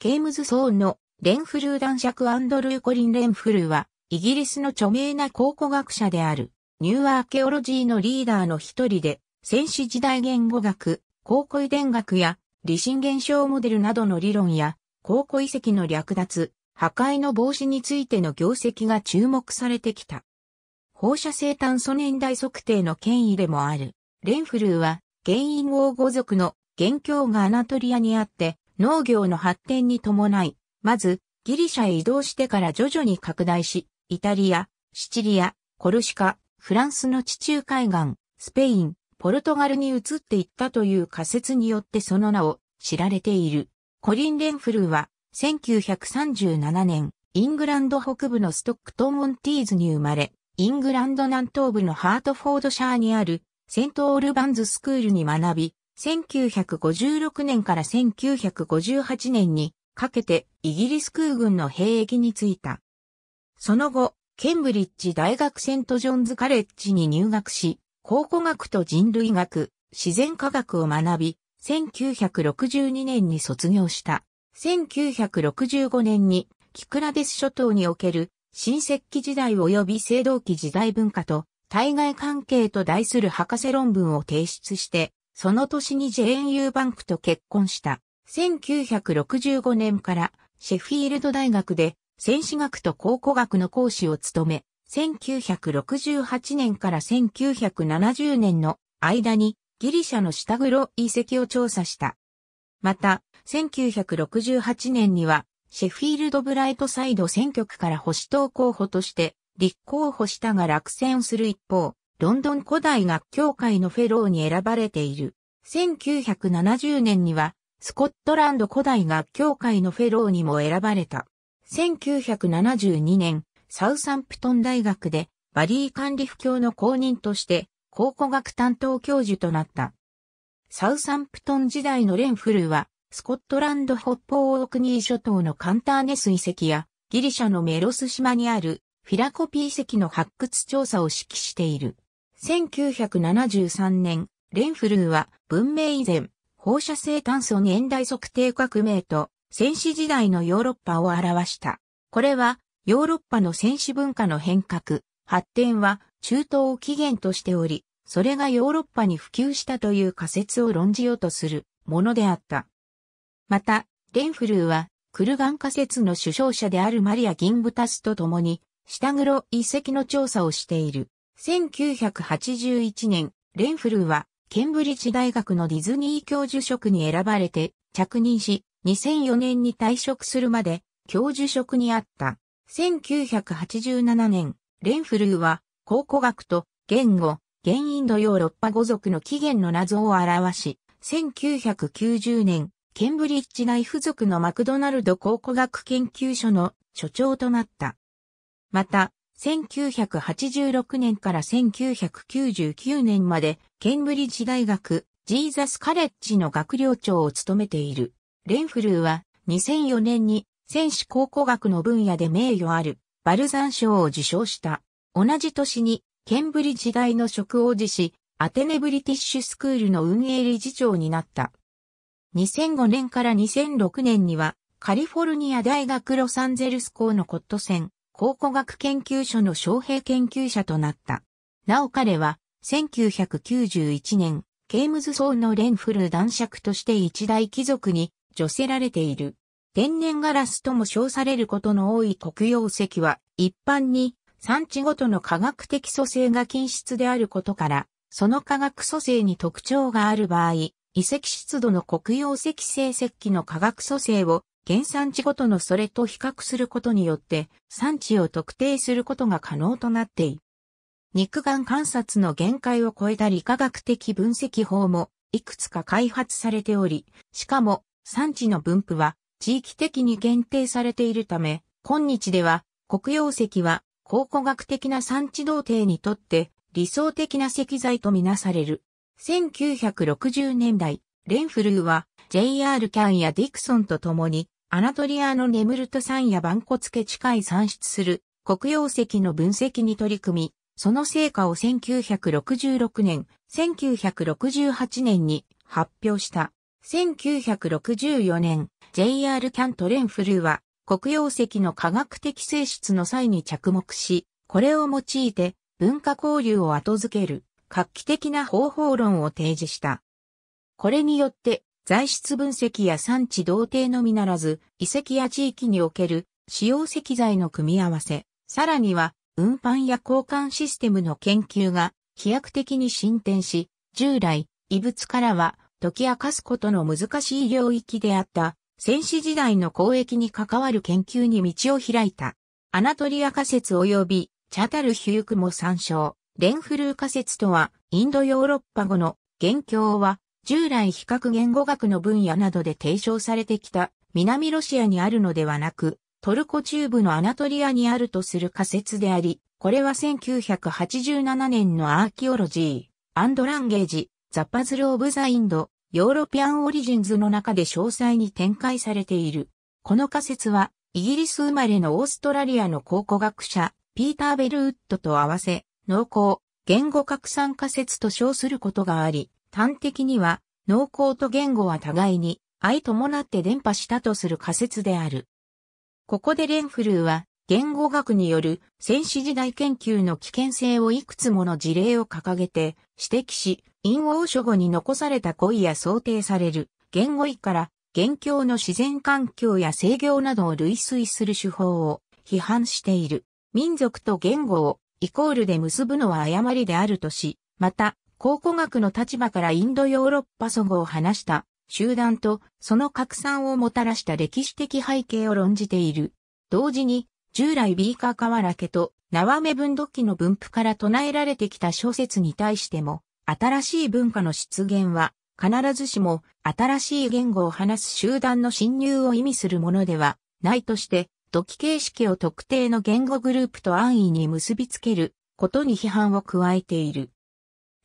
ケイムズ・ソーンのレンフルー男爵アンドルー・コリン・レンフルーは、イギリスの著名な考古学者である、ニューアーケオロジーのリーダーの一人で、先史時代言語学、考古遺伝学や、理心現象モデルなどの理論や、考古遺跡の略奪、破壊の防止についての業績が注目されてきた。放射性炭素年代測定の権威でもある。レンフルーは、ゲイン王語族の元凶がアナトリアにあって、農業の発展に伴い、まず、ギリシャへ移動してから徐々に拡大し、イタリア、シチリア、コルシカ、フランスの地中海岸、スペイン、ポルトガルに移っていったという仮説によってその名を知られている。コリン・レンフルーは、1937年、イングランド北部のストックトン・オンティーズに生まれ、イングランド南東部のハートフォードシャーにある、セント・オールバンズスクールに学び、1956年から1958年にかけてイギリス空軍の兵役に就いた。その後、ケンブリッジ大学セントジョンズカレッジに入学し、考古学と人類学、自然科学を学び、1962年に卒業した。1965年にキクラデス諸島における新石器時代及び青銅器時代文化と対外関係と題する博士論文を提出して、その年にジェーン・ユーバンクと結婚した。1965年からシェフィールド大学で先史学と考古学の講師を務め、1968年から1970年の間にギリシャの下黒遺跡を調査した。また、1968年にはシェフィールドブライトサイド選挙区から保守党候補として立候補したが落選する一方、ロンドン古代学協会のフェローに選ばれている。1970年には、スコットランド古代学協会のフェローにも選ばれた。1972年、サウサンプトン大学で、バリー管理布教の公認として、考古学担当教授となった。サウサンプトン時代のレンフルーは、スコットランド北方オークニー諸島のカンターネス遺跡や、ギリシャのメロス島にある、フィラコピ遺跡の発掘調査を指揮している。1973年、レンフルーは文明以前、放射性炭素年代測定革命と先史時代のヨーロッパを表した。これはヨーロッパの先史文化の変革、発展は中東を起源としており、それがヨーロッパに普及したという仮説を論じようとするものであった。また、レンフルーはクルガン仮説の主張者であるマリア・ギンブタスと共に、下黒遺跡の調査をしている。1981年、レンフルーは、ケンブリッジ大学のディズニー教授職に選ばれて着任し、2004年に退職するまで教授職にあった。1987年、レンフルーは、考古学と言語、現インドヨーロッパ語族の起源の謎を表し、1990年、ケンブリッジ大附属のマクドナルド考古学研究所の所長となった。また、1986年から1999年まで、ケンブリッジ大学、ジーザスカレッジの学寮長を務めている。レンフルーは、2004年に、先史考古学の分野で名誉ある、バルザン賞を受賞した。同じ年に、ケンブリッジ大の職を辞し、アテネブリティッシュスクールの運営理事長になった。2005年から2006年には、カリフォルニア大学ロサンゼルス校のコットセン考古学研究所の招聘研究者となった。なお彼は、1991年、ケイムズ・ソーンのレンフルー男爵として一大貴族に叙せられている。天然ガラスとも称されることの多い黒曜石は、一般に産地ごとの化学的組成が均質であることから、その化学組成に特徴がある場合、遺跡出土の黒曜石成石器の化学組成を、原産地ごとのそれと比較することによって産地を特定することが可能となっている。肉眼観察の限界を超えた理化学的分析法もいくつか開発されており、しかも産地の分布は地域的に限定されているため、今日では黒曜石は考古学的な産地同定にとって理想的な石材とみなされる。1960年代、レンフルーは J.R. キャンやディクソンと共に、アナトリアのネムルト山や板骨ケチ海産出する黒曜石の分析に取り組み、その成果を1966年、1968年に発表した。1964年、J.R. キャントレンフルは、黒曜石の科学的性質の際に着目し、これを用いて文化交流を後付ける画期的な方法論を提示した。これによって、材質分析や産地同定のみならず、遺跡や地域における使用石材の組み合わせ、さらには運搬や交換システムの研究が飛躍的に進展し、従来、遺物からは解き明かすことの難しい領域であった、先史時代の交易に関わる研究に道を開いた。アナトリア仮説及びチャタルヒュークも参照。レンフルー仮説とは、インドヨーロッパ語の元凶は、従来比較言語学の分野などで提唱されてきた南ロシアにあるのではなく、トルコ中部のアナトリアにあるとする仮説であり、これは1987年のアーキオロジー、アンドランゲージ、ザ・パズル・オブ・ザ・インド、ヨーロピアンオリジンズの中で詳細に展開されている。この仮説は、イギリス生まれのオーストラリアの考古学者、ピーター・ベルウッドと合わせ、農耕、言語拡散仮説と称することがあり、端的には、農耕と言語は互いに相伴って伝播したとする仮説である。ここでレンフルーは、言語学による先史時代研究の危険性をいくつもの事例を掲げて指摘し、印欧諸語に残された語彙や想定される言語彙から元凶の自然環境や制御などを類推する手法を批判している。民族と言語をイコールで結ぶのは誤りであるとし、また考古学の立場からインドヨーロッパ齟齬を話した集団とその拡散をもたらした歴史的背景を論じている。同時に従来ビーカー河原家と縄目分度器の分布から唱えられてきた諸説に対しても、新しい文化の出現は必ずしも新しい言語を話す集団の侵入を意味するものではないとして、土器形式を特定の言語グループと安易に結びつけることに批判を加えている。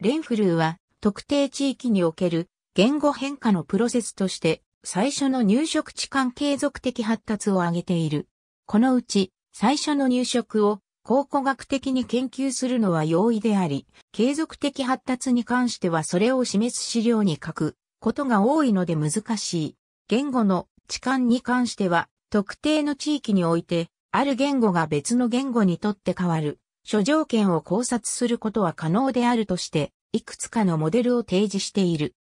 レンフルーは特定地域における言語変化のプロセスとして最初の入植地間継続的発達を挙げている。このうち最初の入植を考古学的に研究するのは容易であり、継続的発達に関してはそれを示す資料に書くことが多いので難しい。言語の置換に関しては特定の地域においてある言語が別の言語にとって変わる諸条件を考察することは可能であるとして、いくつかのモデルを提示している。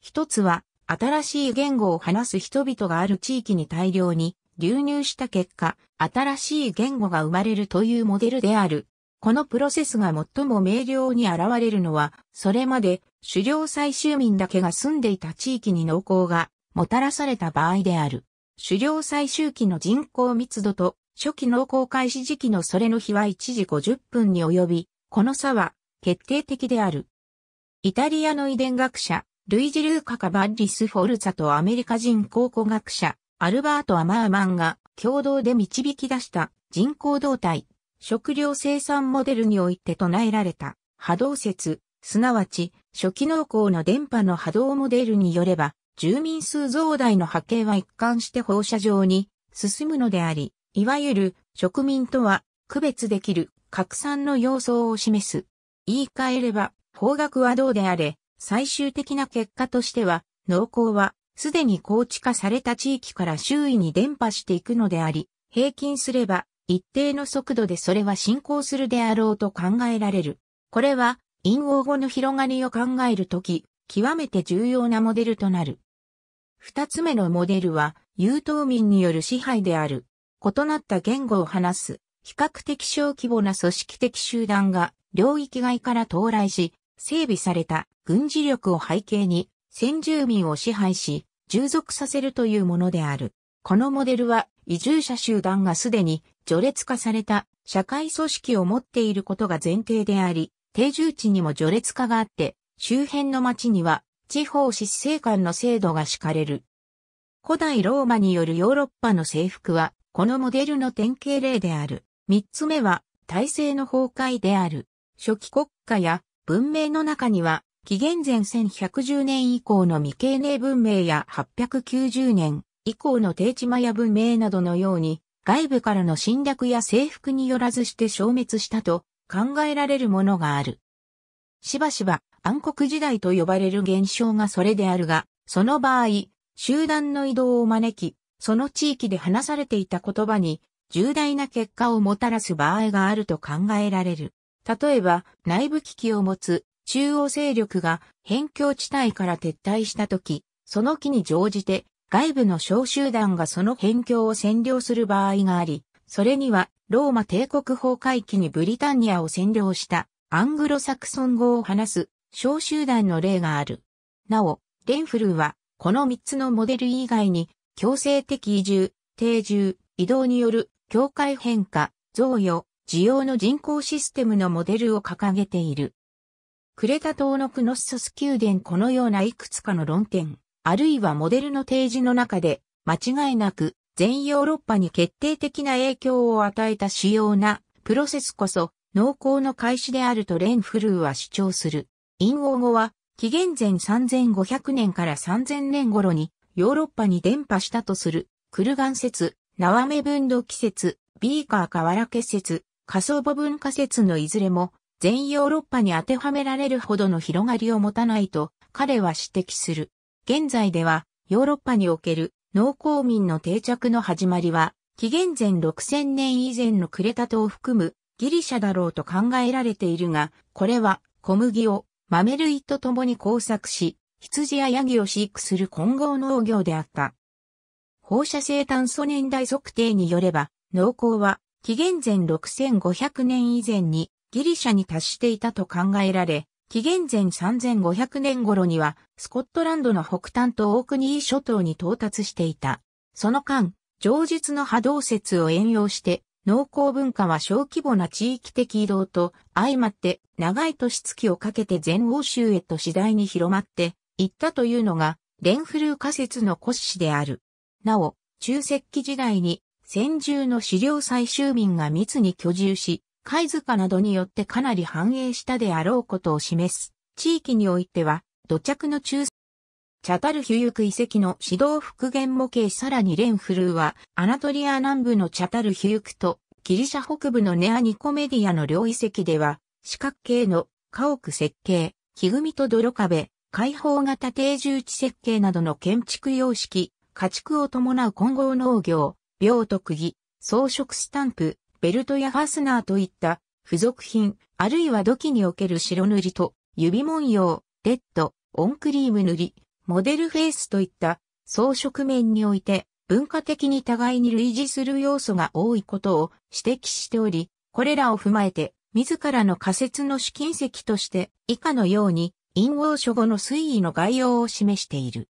一つは新しい言語を話す人々がある地域に大量に流入した結果、新しい言語が生まれるというモデルである。このプロセスが最も明瞭に現れるのは、それまで狩猟採集民だけが住んでいた地域に農耕がもたらされた場合である。狩猟採集期の人口密度と初期農耕開始時期のそれの比は1時50分に及び、この差は決定的である。イタリアの遺伝学者、ルイジ・ルーカ・カバッリス・フォルツァとアメリカ人考古学者、アルバート・アマーマンが共同で導き出した人口動態、食料生産モデルにおいて唱えられた波動説、すなわち初期農耕の電波の波動モデルによれば、住民数増大の波形は一貫して放射状に進むのであり、いわゆる植民とは区別できる拡散の様相を示す。言い換えれば、方角はどうであれ、最終的な結果としては、農耕は、すでに耕地化された地域から周囲に伝播していくのであり、平均すれば一定の速度でそれは進行するであろうと考えられる。これは、印欧語の広がりを考えるとき、極めて重要なモデルとなる。二つ目のモデルは、遊島民による支配である。異なった言語を話す、比較的小規模な組織的集団が、領域外から到来し、整備された軍事力を背景に、先住民を支配し、従属させるというものである。このモデルは移住者集団がすでに序列化された社会組織を持っていることが前提であり、定住地にも序列化があって、周辺の町には地方執政官の制度が敷かれる。古代ローマによるヨーロッパの征服はこのモデルの典型例である。三つ目は体制の崩壊である。初期国家や文明の中には、紀元前1110年以降の未経年文明や890年以降の低地マヤ文明などのように外部からの侵略や征服によらずして消滅したと考えられるものがある。しばしば暗黒時代と呼ばれる現象がそれであるが、その場合、集団の移動を招き、その地域で話されていた言葉に重大な結果をもたらす場合があると考えられる。例えば、内部危機を持つ中央勢力が辺境地帯から撤退したとき、その機に乗じて外部の小集団がその辺境を占領する場合があり、それにはローマ帝国崩壊期にブリタンニアを占領したアングロサクソン語を話す小集団の例がある。なお、レンフルーはこの3つのモデル以外に強制的移住、定住、移動による境界変化、贈与、需要の人口システムのモデルを掲げている。クレタ島のクノッソス宮殿このようないくつかの論点、あるいはモデルの提示の中で、間違いなく全ヨーロッパに決定的な影響を与えた主要なプロセスこそ農耕の開始であるとレンフルーは主張する。引用語は紀元前3500年から3000年頃にヨーロッパに伝播したとするクルガン説、ナワメ分度季節、ビーカー河原家説、カソボ文化説のいずれも全ヨーロッパに当てはめられるほどの広がりを持たないと彼は指摘する。現在ではヨーロッパにおける農耕民の定着の始まりは紀元前6000年以前のクレタ島を含むギリシャだろうと考えられているが、これは小麦を豆類と共に耕作し、羊やヤギを飼育する混合農業であった。放射性炭素年代測定によれば、農耕は紀元前6500年以前にギリシャに達していたと考えられ、紀元前3500年頃にはスコットランドの北端とオークニー諸島に到達していた。その間、上述の波動説を援用して、農耕文化は小規模な地域的移動と相まって長い年月をかけて全欧州へと次第に広まっていったというのがレンフルー仮説の骨子である。なお、中石器時代に先住の狩猟採集民が密に居住し、貝塚などによってかなり繁栄したであろうことを示す。地域においては、土着の中、チャタルヒュユク遺跡の指導復元模型さらにレンフルーは、アナトリア南部のチャタルヒュユクと、ギリシャ北部のネアニコメディアの両遺跡では、四角形の家屋設計、木組みと泥壁、開放型定住地設計などの建築様式、家畜を伴う混合農業、病と釘、装飾スタンプ、ベルトやファスナーといった付属品、あるいは土器における白塗りと指文様、レッド、オンクリーム塗り、モデルフェイスといった装飾面において文化的に互いに類似する要素が多いことを指摘しており、これらを踏まえて自らの仮説の試金石として以下のように引用書後の推移の概要を示している。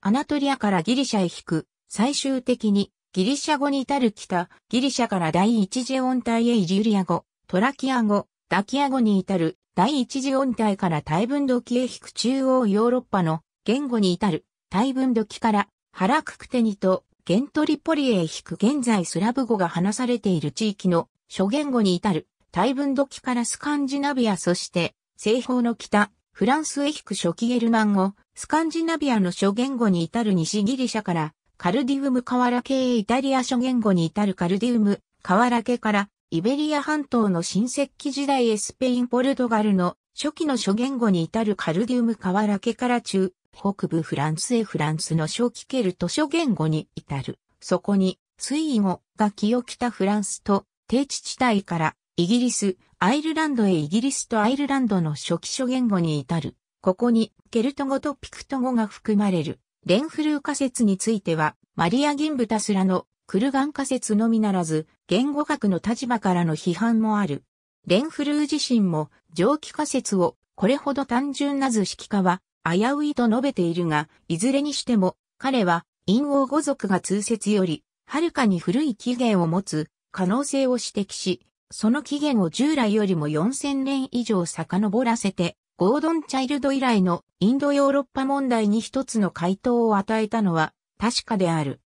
アナトリアからギリシャへ引く、最終的にギリシャ語に至る北、ギリシャから第一次音帯へイリュリア語、トラキア語、ダキア語に至る、第一次音帯から大分土器へ引く中央ヨーロッパの言語に至る、大分土器からハラククテニとゲントリポリへ引く現在スラブ語が話されている地域の諸言語に至る、大分土器からスカンジナビアそして西方の北、フランスへ引く初期ゲルマン語、スカンジナビアの諸言語に至る西ギリシャからカルディウム河原系へイタリア諸言語に至るカルディウム河原系からイベリア半島の新石器時代へスペインポルトガルの初期の諸言語に至るカルディウム河原系から中北部フランスへフランスの初期ケルト諸言語に至る。そこに水位語が清北フランスと低地地帯からイギリス、アイルランドへイギリスとアイルランドの初期諸言語に至る。ここにケルト語とピクト語が含まれる。レンフルー仮説については、マリア・ギンブタスらのクルガン仮説のみならず、言語学の立場からの批判もある。レンフルー自身も、上記仮説をこれほど単純な図式化は危ういと述べているが、いずれにしても、彼は、陰王語族が通説より、はるかに古い起源を持つ可能性を指摘し、その起源を従来よりも4000年以上遡らせて、ゴードン・チャイルド以来のインドヨーロッパ問題に一つの回答を与えたのは確かである。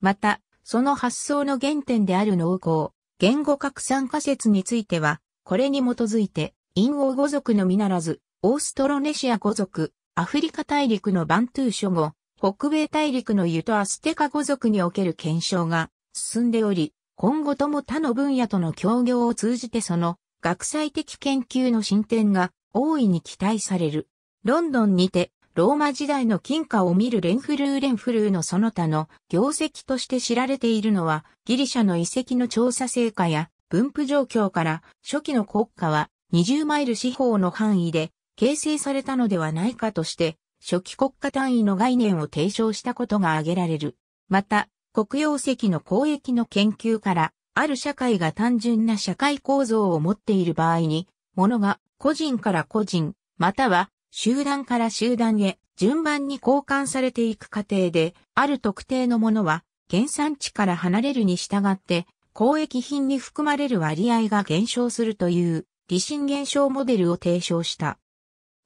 また、その発想の原点である農耕、言語拡散仮説については、これに基づいて、インオウ語族のみならず、オーストロネシア語族、アフリカ大陸のバントゥー諸語、北米大陸のユトアステカ語族における検証が進んでおり、今後とも他の分野との協業を通じてその学際的研究の進展が大いに期待される。ロンドンにて、ローマ時代の金貨を見るレンフルーのその他の業績として知られているのは、ギリシャの遺跡の調査成果や分布状況から、初期の国家は20マイル四方の範囲で形成されたのではないかとして、初期国家単位の概念を提唱したことが挙げられる。また、黒曜石の交易の研究から、ある社会が単純な社会構造を持っている場合に、物が個人から個人、または集団から集団へ順番に交換されていく過程で、ある特定のものは原産地から離れるに従って、交易品に含まれる割合が減少するという、理心現象モデルを提唱した。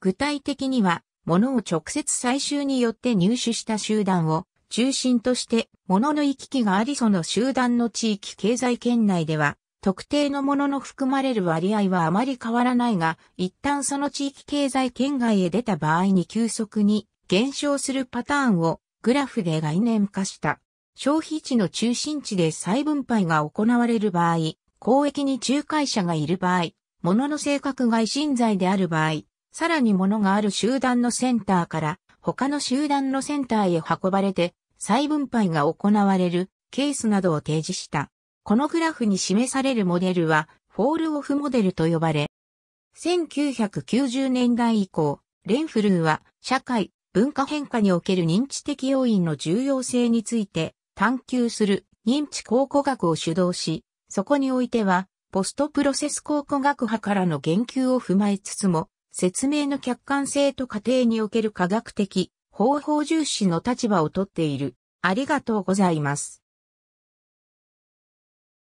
具体的には、物を直接採集によって入手した集団を中心として物の行き来がありその集団の地域経済圏内では特定の物の含まれる割合はあまり変わらないが一旦その地域経済圏外へ出た場合に急速に減少するパターンをグラフで概念化した。消費地の中心地で再分配が行われる場合、交易に仲介者がいる場合、物の性格が維新材である場合、さらに物がある集団のセンターから他の集団のセンターへ運ばれて再分配が行われるケースなどを提示した。このグラフに示されるモデルはフォールオフモデルと呼ばれ、1990年代以降、レンフルーは社会、文化変化における認知的要因の重要性について探求する認知考古学を主導し、そこにおいてはポストプロセス考古学派からの言及を踏まえつつも、説明の客観性と過程における科学的方法重視の立場をとっている。ありがとうございます。